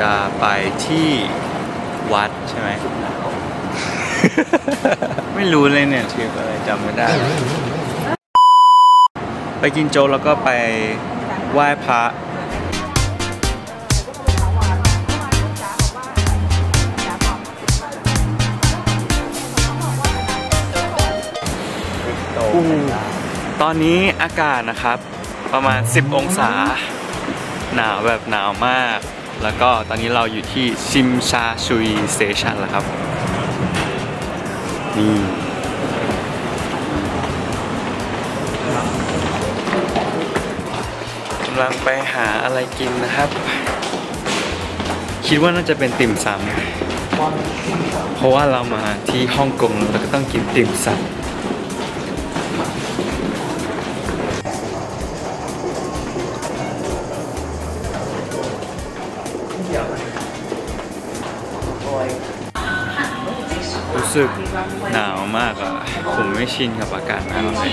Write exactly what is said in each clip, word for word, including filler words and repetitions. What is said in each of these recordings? จะไปที่วัดใช่ไหม ไม่รู้เลยเนี่ยชื่ออะไรจำไม่ได้ ไปกินโจ๊กแล้วก็ไปไหว้พระตอนนี้อากาศนะครับประมาณสิบองศาหนาวแบบหนาวมากแล้วก็ตอนนี้เราอยู่ที่ชิมชาชุยสเตชันแล้วครับนี่กำลังไปหาอะไรกินนะครับคิดว่าน่าจะเป็นติ่มซำเพราะว่าเรามาที่ฮ่องกงเราก็ต้องกินติ่มซำรู้สึกหนาวมากอ่ะผมไม่ชินกับอากาศหนาวเลย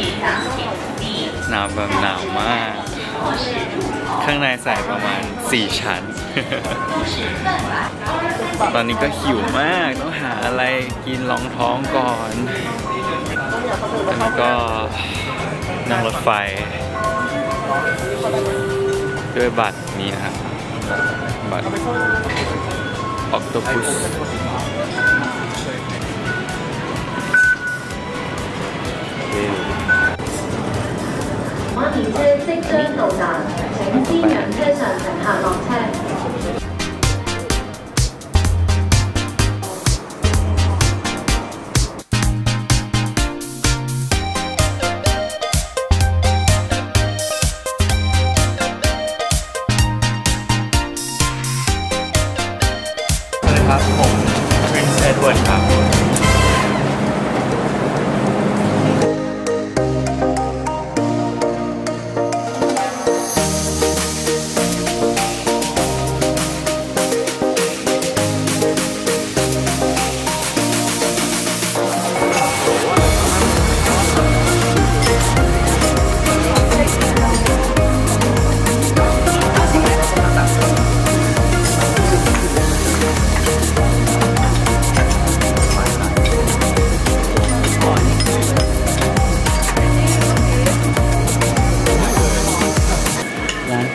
หนาวแบบหนาวมากข้างในใส่ประมาณสี่ชั้น ตอนนี้ก็หิวมากต้องหาอะไรกินรองท้องก่อนแล้วก็นั่งรถไฟด้วยบัตรนี้นะครับบัตรออกโตปุสครับผม Prince Edward ครับ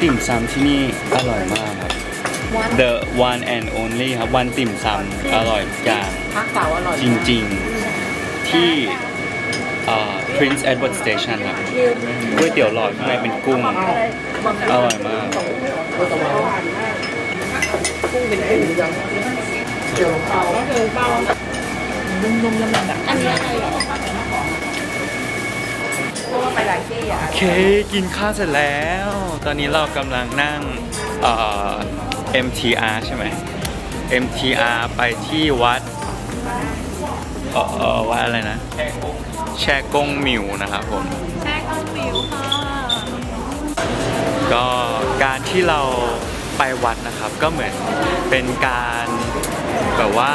ติ่มซำที่นี่อร่อยมากครับ The One and Only ครับวันติ่มซำอร่อยอย่างจริงๆที่ Prince Edward Station ครับก๋วยเตี๋ยวหลอดข้างในเป็นกุ้งอร่อยมากกุ้งเป็นอะไรเจียวเปาเจียวเปานุ่มๆละมุนแบบอันนี้อะไรหรอโอเคกินข้าวเสร็จแล้วตอนนี้เรากำลังนั่ง เอ็ม ที อาร์ ใช่ไหม เอ็ม ที อาร์ ไปที่วัดวัดอะไรนะแชกงมิวนะครับผมแชกงมิวค่ะก็การที่เราไปวัดนะครับก็เหมือนเป็นการแบบว่า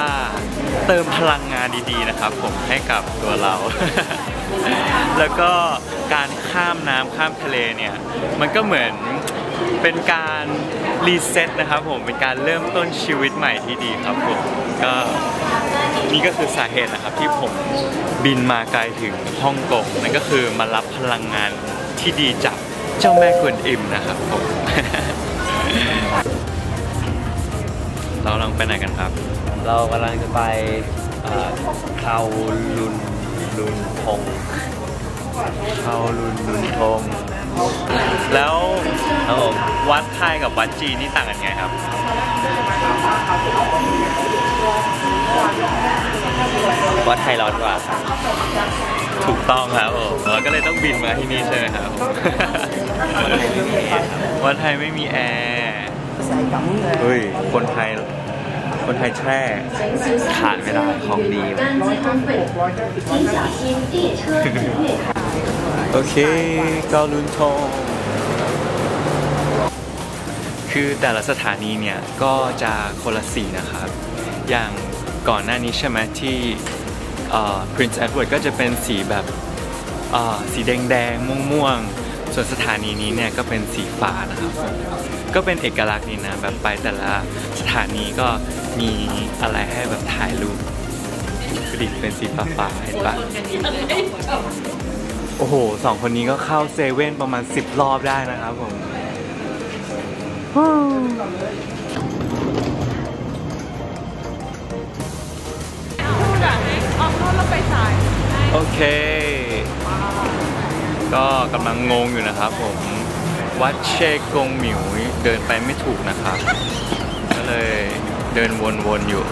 เติมพลังงานดีๆนะครับผมให้กับตัวเรา แล้วก็การข้ามน้ำข้ามทะเลเนี่ยมันก็เหมือนเป็นการรีเซ็ตนะครับผมเป็นการเริ่มต้นชีวิตใหม่ที่ดีครับผมก็นี่ก็คือสาเหตุนะครับที่ผมบินมาไกลถึงฮ่องกงนั่นก็คือมารับพลังงานที่ดีจากเจ้าแม่กวนอิมนะครับผม เรากำลังไปไหนกันครับเรากำลังจะไปเขาลุนลุนพงเขาลุนลุนพงแล้ววัดไทยกับวัดจีนนี่ต่างกันไงครับวัดไทยร้อนกว่าถูกต้องครับผมเราก็เลยต้องบินมาที่นี่ใช่ไหมครับ วัดไทยไม่มีแอร์เฮ้ยคนไทยคนไทยแช่ขาดเวลาของดีโอเคเกาลุนทงคือแต่ละสถานีเนี่ยก็จะคนละสีนะครับอย่างก่อนหน้านี้ใช่ไหมที่ Prince Edward ก็จะเป็นสีแบบสีแดงๆม่วงๆ ส่วนสถานีนี้เนี่ยก็เป็นสีฟ้านะครับก็เป็นเอกลักษณ์นี่นะแบบไปแต่ละสถานีก็มีอะไรให้แบบถ่ายรูปกระดิ่งเป็นสีฟ้าๆเห็นปะโอ้โหสองคนนี้ก็เข้าเซเว่นประมาณสิบรอบได้นะครับผมโอเคก็กำลังงงอยู่นะครับผมวัดเชกงหมิวเดินไปไม่ถูกนะครับก็เลยเดินวนๆอยู่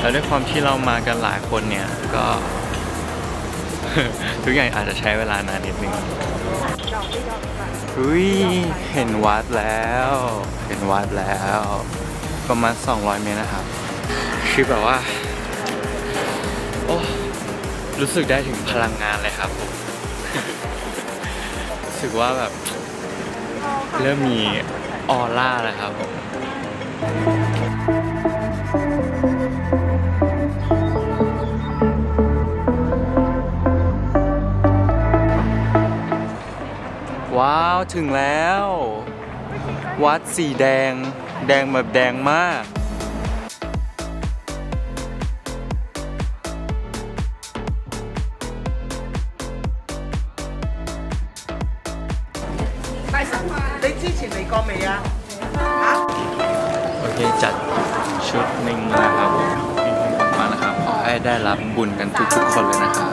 แล้วด้วยความที่เรามากันหลายคนเนี่ยก็ทุกอย่างอาจจะใช้เวลานานนิดนึงอุ้ยเห็นวัดแล้วเห็นวัดแล้วประมาณสองร้อยเมตรนะครับคือแบบว่าโอ้รู้สึกได้ถึงพลังงานเลยครับผมรู้สึกว่าแบบเริ่มมีออร่าแล้วครับผมว้าวถึงแล้ววัดสีแดงแดงแบบแดงมากโอเคจัดชุดหนึ่งนะครับมาแล้วครับขอให้ได้รับบุญกันทุกๆคนเลยนะครับ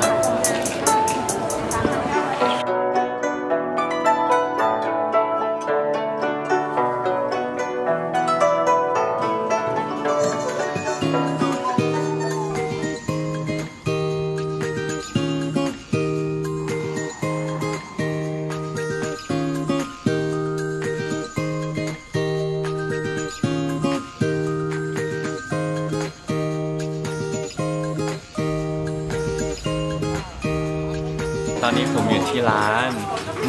ตอนนี้ผมอยู่ที่ร้าน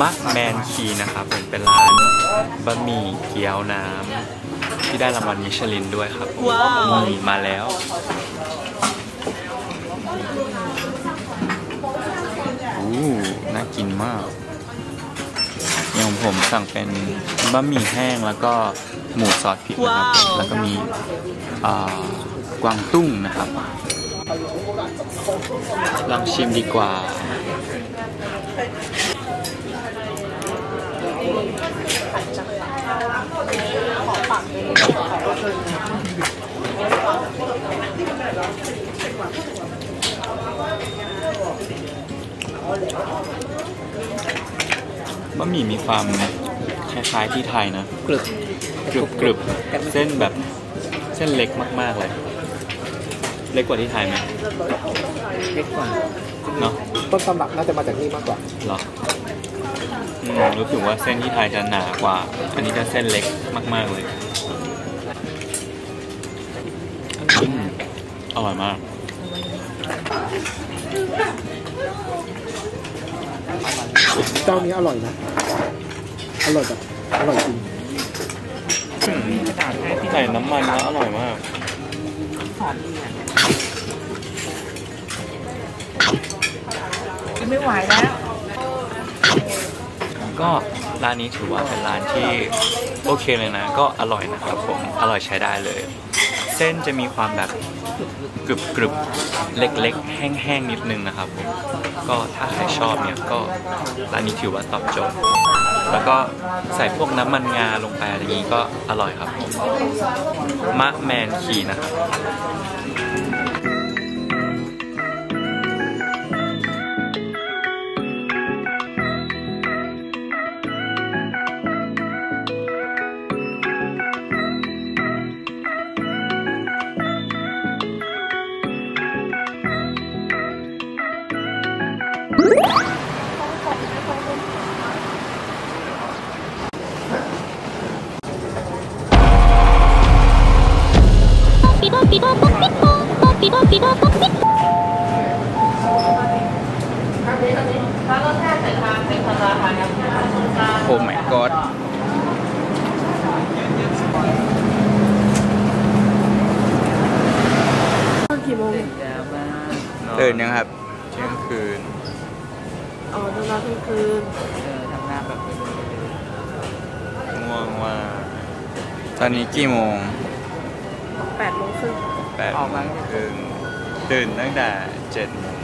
มักแมนคีนะครับเป็นร้านบะหมี่เกี๊ยวน้ำที่ได้รางวัลมิชลินด้วยครับมีมาแล้วอู้น่ากินมากอย่างผมสั่งเป็นบะหมี่แห้งแล้วก็หมูซอสพริกนะครับแล้วก็มีกวางตุ้งนะครับลองชิมดีกว่าบะหมี่มีความคล้ายๆที่ไทยนะกรึบกรึบเส้นแบบเส้นเล็กมากๆเลยเล็กกว่าที่ไทยไหมเล็กกว่าเนาะต้นตำรับน่าจะมาจากนี่มากกว่าหรอรู้สึกว่าเส้นที่ไทยจะหนากว่าอันนี้จะเส้นเล็กมากๆเลยอร่อยมากเจ้านี้อร่อยนะอร่อยแบบอร่อยจริงใส่น้ำมันแล้วอร่อยมากไม่ไหวแล้วก็ร้านนี้ถือว่าเป็นร้านที่โอเคเลยนะก็อร่อยนะครับผมอร่อยใช้ได้เลยเส้นจะมีความแบบกรึบกรึบเล็กๆแห้งๆนิดนึงนะครับผมก็ถ้าใครชอบเนี่ยก็ร้านนี้ถือว่าตอบโจทย์แล้วก็ใส่พวกน้ำมันงาลงไปอะไรอย่างนี้ก็อร่อยครับผมมะแมนคีนะครับโอ้ไม่กอดตื่นยังครับเที่ยงคืน อ๋อดูนอนกลางคืนเออทำงานแบบง่วงว่าตอนนี้กี่โมงแปดโมงครึ่งแปดโมงครึ่งตื่นตั้งแต่เจ็ดโมง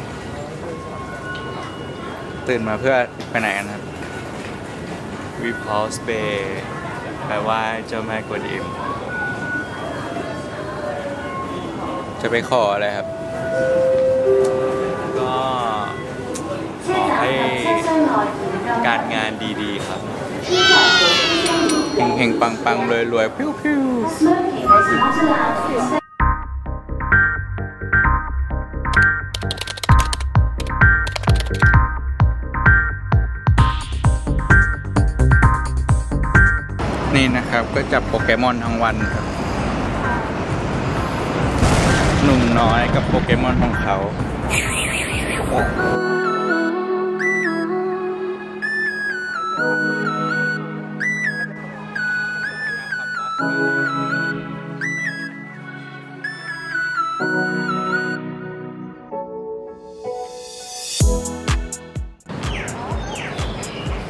ตื่นมาเพื่อไปไหนกันครับ Repulse Bay แปลว่าเจ้าแม่กวนอิมจะไปขออะไรครับก็ขอให้การงานดีๆครับเฮงๆปังๆรวยๆพิ้วๆนี่นะครับก็จับโปเกมอนทั้งวันครับหนุ่มน้อยกับโปเกมอนของเขา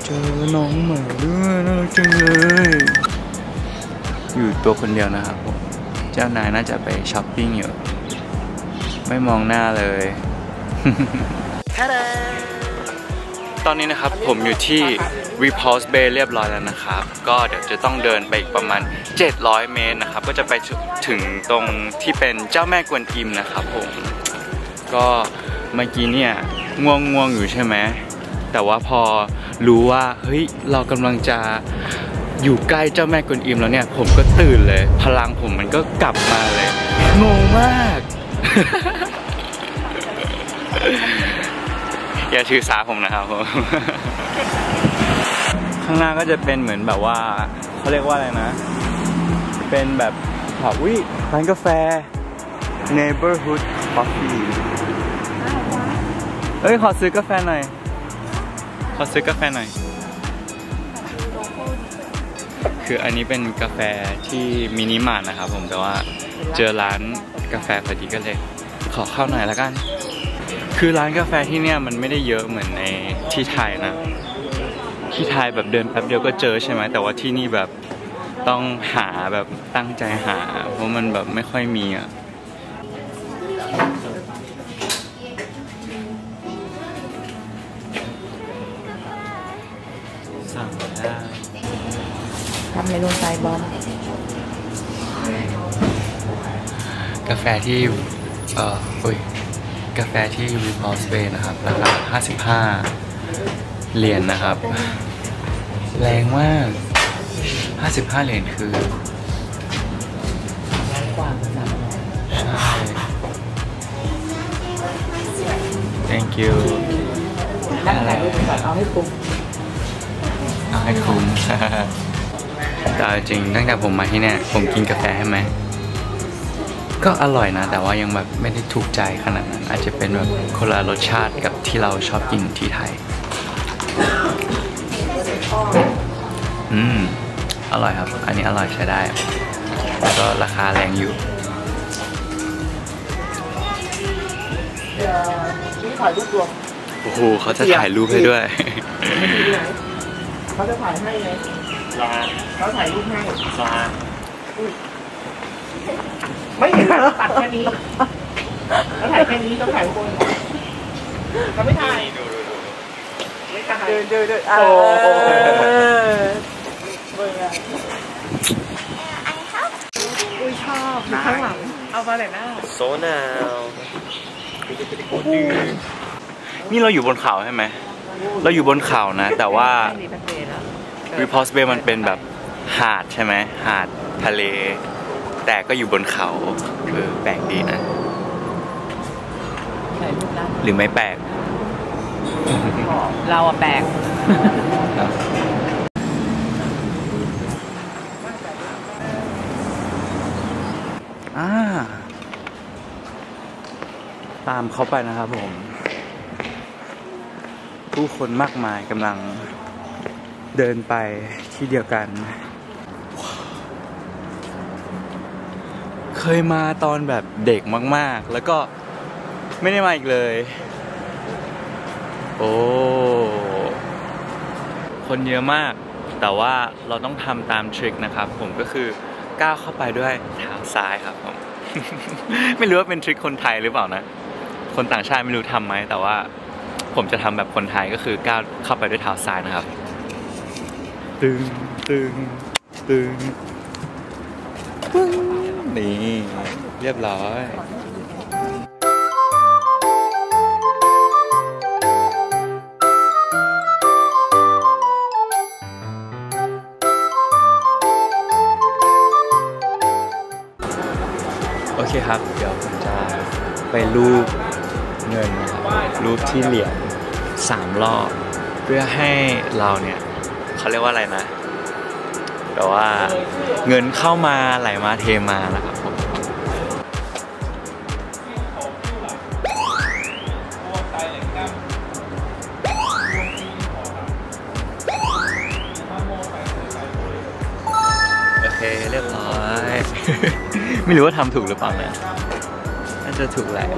เจอน้องเหมือนด้วยน่ารักจังเลยอยู่ตัวคนเดียวนะครับผมเจ้านายน่าจะไปช้อปปิ้งอยู่ไม่มองหน้าเลย ตอนนี้นะครับผมอยู่ที่ Repulse Bay เรียบร้อยแล้วนะครับก็เดี๋ยวจะต้องเดินไปอีกประมาณเจ็ดร้อยเมตรนะครับก็จะไปถึงตรงที่เป็นเจ้าแม่กวนอิมนะครับผมก็เมื่อกี้เนี่ยง่วงง่วงอยู่ใช่ไหมแต่ว่าพอรู้ว่าเฮ้ยเรากำลังจะอยู่ใกล้เจ้าแม่กวนอิมแล้วเนี่ยผมก็ตื่นเลยพลังผมมันก็กลับมาเลยงงมาก อย่าถือสาผมนะครับผม ข้างหน้าก็จะเป็นเหมือนแบบว่าเขาเรียกว่าอะไรนะเป็นแบบผับวิร้านกาแฟ neighborhood coffee เอ้ยขอซื้อกาแฟหน่อยขอซื้อกาแฟหน่อยคืออันนี้เป็นกาแฟที่มินิมาร์ทนะครับผมแต่ว่าเจอร้านกาแฟพอดีก็เลยขอเข้าหน่อยละกันคือร้านกาแฟที่เนี่ยมันไม่ได้เยอะเหมือนในที่ไทยนะที่ไทยแบบเดินแป๊บเดียวก็เจอใช่ไหมแต่ว่าที่นี่แบบต้องหาแบบตั้งใจหาเพราะมันแบบไม่ค่อยมีอ่ะสั่งได้ทำในโรงไฟบอมกาแฟที่เอ่ออุ้ยกาแฟที่ Repulse Bay นะครับราคาห้าสิบห้าเหรียญ น, นะครับแรงมากห้าสิบห้าเหรียญคือใช่ thank you นั่งถ่ายรูปก่อนเอาให้คุ้มเอาให้คุ้มแต่จริงตั้งแต่ผมมาที่เนี่ยผมกินกาแฟใช่ไหมก็อร่อยนะแต่ว่ายังแบบไม่ได้ถูกใจขนาดนั้นอาจจะเป็นแบบคนละรสชาติกับที่เราชอบกินที่ไทยอืมอร่อยครับอันนี้อร่อยใช้ได้แล้วก็ราคาแรงอยู่นี่ถ่ายรูปรวมโอ้โหเขาจะถ่ายรูปให้ด้วยเขาจะถ่ายให้เลยลาเขาถ่ายรูปให้ลาไม่เห็นเราตัดแค่นี้เราถ่ายแค่นี้เราถ่ายคนเราไม่ถ่ายไม่ถ่ายเดินเดินเดินโอ้โหเบื่ออุ้ยชอบข้างหลังเอามาเลยนะโซนาวนี่เราอยู่บนเขาใช่ไหมเราอยู่บนเขานะแต่ว่า Repulse Bay มันเป็นแบบหาดใช่ไหมหาดทะเลแต่ก็อยู่บนเขาเออแปลกดีนะหรือไม่แปลกเราอะแปลกอ่าตามเขาไปนะครับผมผู้คนมากมายกำลังเดินไปที่เดียวกันเคยมาตอนแบบเด็กมากๆแล้วก็ไม่ได้มาอีกเลย โอ้คนเยอะมากแต่ว่าเราต้องทำตามทริคนะครับผมก็คือก้าวเข้าไปด้วยเท้าซ้ายครับผม ไม่รู้ว่าเป็นทริคคนไทยหรือเปล่านะคนต่างชาติไม่รู้ทำไหมแต่ว่าผมจะทำแบบคนไทยก็คือก้าวเข้าไปด้วยเท้าซ้ายนะครับตึงตึงตึงนี่เรียบร้อยโอเคครับเดี๋ยวผมจะไปรูปเงินนะครับรูปที่เหรียญสามรอบเพื่อให้เราเนี่ยเขาเรียกว่าอะไรนะแต่ว่าเงินเข้ามาไหลมาเทมานะครับผมโอเคเรียบร้อยไม่รู้ว่าทำถูกหรือเปล่านะน่าจะถูกแหละ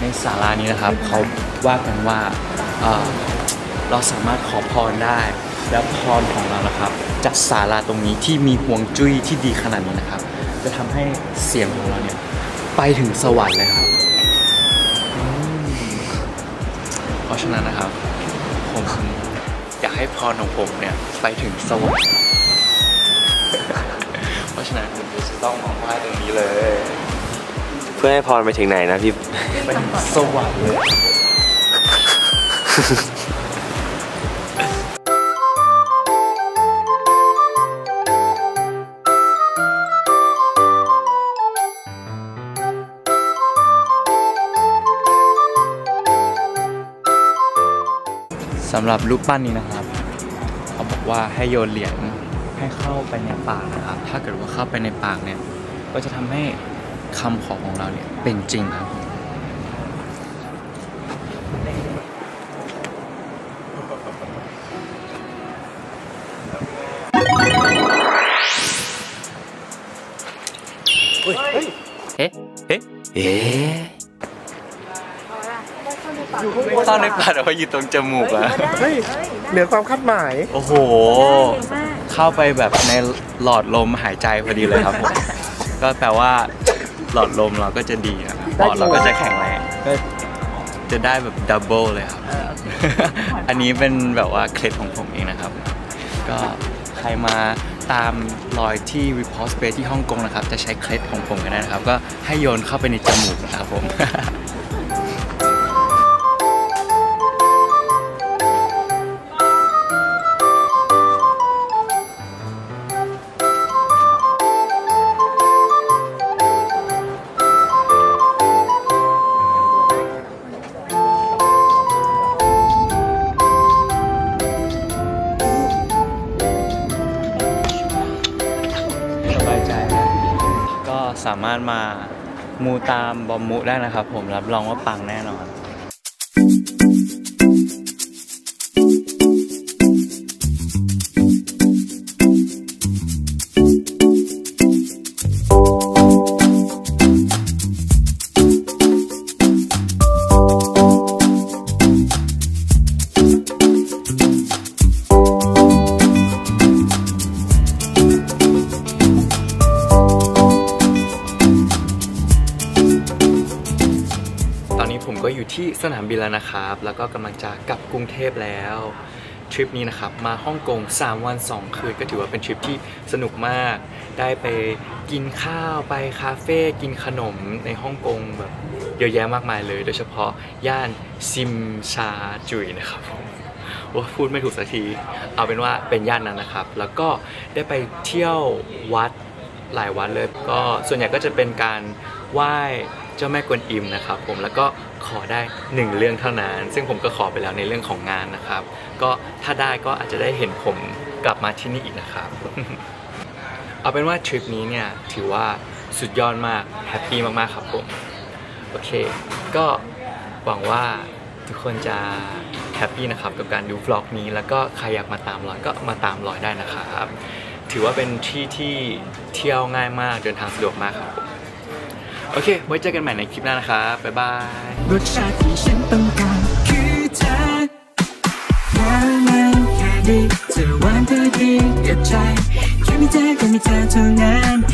ในศาลานี้นะครับเขาว่ากันว่าเราสามารถขอพรได้และพรของเรานะครับจากศาลาตรงนี้ที่มีห่วงจุ้ยที่ดีขนาดนี้นะครับจะทำให้เสียงของเราเนี่ยไปถึงสวรรค์เลยครับเพราะฉะนั้นนะครับผมอยากให้พรของผมเนี่ยไปถึงสวรรค์ เพราะฉะนั้นผมจะต้องมองว่าตรงนี้เลยเพื่อให้พรไปถึงไหนนะพี่ไปถึงสวรรค์เลยสำหรับรูปปั้นนี้นะครับเขาบอกว่าให้โยนเหรียญให้เข้าไปในปากนะครับถ้าเกิดว่าเข้าไปในปากเนี่ยก็จะทำให้คำขอของเราเนี่ยเป็นจริงครับเอ๊ะเอ๊ะเอ๊ะซ่อนในปากเอาไว้อยู่ตรงจมูกอะเฮ้ยเหนือความคาดหมายโอ้โหเข้าไปแบบในหลอดลมหายใจพอดีเลยครับผมก็แปลว่าหลอดลมเราก็จะดีนะปอดเราก็จะแข็งแรงก็จะได้แบบดับเบิลเลยครับอันนี้เป็นแบบว่าเคล็ดของผมเองนะครับก็ใครมาตามรอยที่ Repulse Bay ที่ฮ่องกงนะครับจะใช้เคล็ดของผมกันได้นะครับก็ให้โยนเข้าไปในจมูกนะครับผมสามารถมามูตามบอมมุได้นะครับผมรับรองว่าปังแน่นอนอยู่ที่สนามบินแล้วนะครับแล้วก็กำลังจะกลับกรุงเทพแล้วทริปนี้นะครับมาฮ่องกงสามวันสองคืนก็ถือว่าเป็นทริปที่สนุกมากได้ไปกินข้าวไปคาเฟ่กินขนมในฮ่องกงแบบเยอะแยะมากมายเลยโดยเฉพาะย่านซิมชาจุยนะครับว่าพูดไม่ถูกสักทีเอาเป็นว่าเป็นย่านนั้นนะครับแล้วก็ได้ไปเที่ยววัดหลายวัดเลยก็ส่วนใหญ่ก็จะเป็นการไหว้เจ้าแม่กวนอิมนะครับผมแล้วก็ขอได้หนึ่งเรื่องเท่านั้นซึ่งผมก็ขอไปแล้วในเรื่องของงานนะครับก็ถ้าได้ก็อาจจะได้เห็นผมกลับมาที่นี่อีกนะครับเอาเป็นว่าทริปนี้เนี่ยถือว่าสุดยอดมากแฮปปี้มากๆครับผมโอเคก็หวังว่าทุกคนจะแฮปปี้นะครับกับการดูบล็อกนี้แล้วก็ใครอยากมาตามรอยก็มาตามรอยได้นะครับถือว่าเป็นที่ที่เที่ยวง่ายมากเดินทางสะดวกมากครับโ โอเคไว้เจอกันใหม่ในคลิปหน้านะครับบ๊ายบายรสชาติที่ฉันต้องการคือเธอหวานมันแค่ดีเธอหวานเธอดีกับใจแค่มีเธอแค่มีเธอเท่านั้น